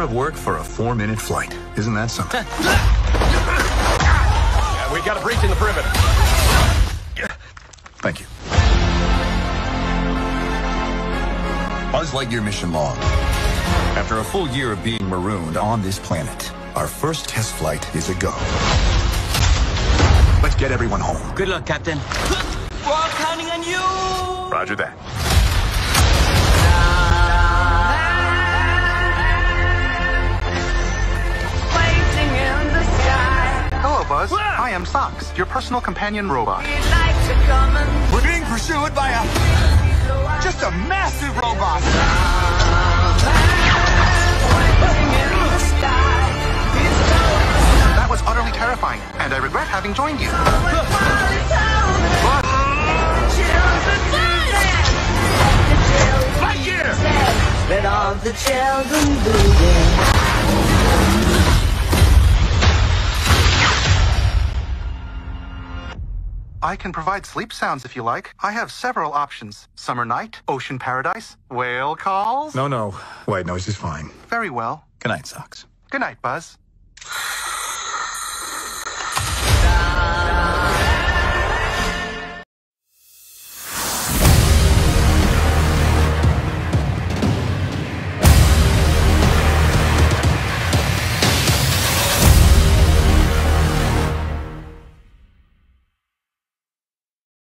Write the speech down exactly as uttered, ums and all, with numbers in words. year of work for a four-minute flight. Isn't that something? Yeah, we've got a breach in the perimeter. Thank you. Buzz Lightyear mission log. After a full year of being marooned on this planet, our first test flight is a go. Let's get everyone home. Good luck, Captain. We're all counting on you! Roger that. Blazing in the sky. Hello, Buzz. Whoa. I am Sox, your personal companion robot. We'd like to come and we're being pursued by a... just a massive robot! That was utterly terrifying, and I regret having joined you. Let all the children do it. I can provide sleep sounds if you like. I have several options. Summer night, ocean paradise, whale calls. No, no. White noise is fine. Very well. Good night, Sox. Good night, Buzz.